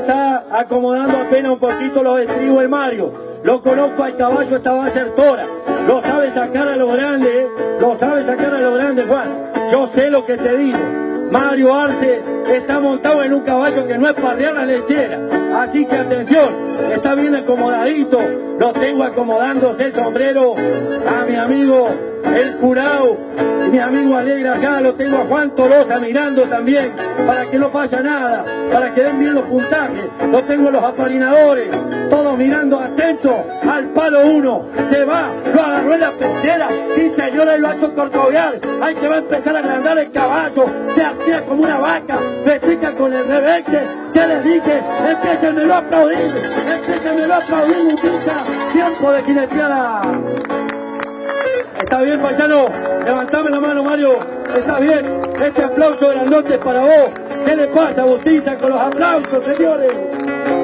está acomodando apenas un poquito los estribos de Mario. Lo conozco al caballo, esta va a ser tora. Lo sabe sacar a los grandes, lo sabe sacar a los grandes, Juan. Yo sé lo que te digo. Mario Arce está montado en un caballo que no es parrear la lechera. Así que atención, está bien acomodadito. Lo tengo acomodándose el sombrero a mi amigo el curao, mi amigo Alegra allá. Lo tengo a Juan Tolosa mirando también, para que no falla nada, para que den bien los puntajes. Lo tengo a los aparinadores, todos mirando atentos al palo 1. Se va, lo agarró en la pechera. Sí, señora, lo hizo corcovial. Ahí se va a empezar a agrandar el caballo. Se activa como una vaca, repica con el rebeque. ¿Qué les dije? Empécenmelo a aplaudir, empécenmelo a aplaudir, muchacha. Tiempo de jineteada. Está bien, paisano, levantame la mano, Mario. Está bien, este aplauso grandote es para vos. ¿Qué le pasa, Bautista, con los aplausos, señores?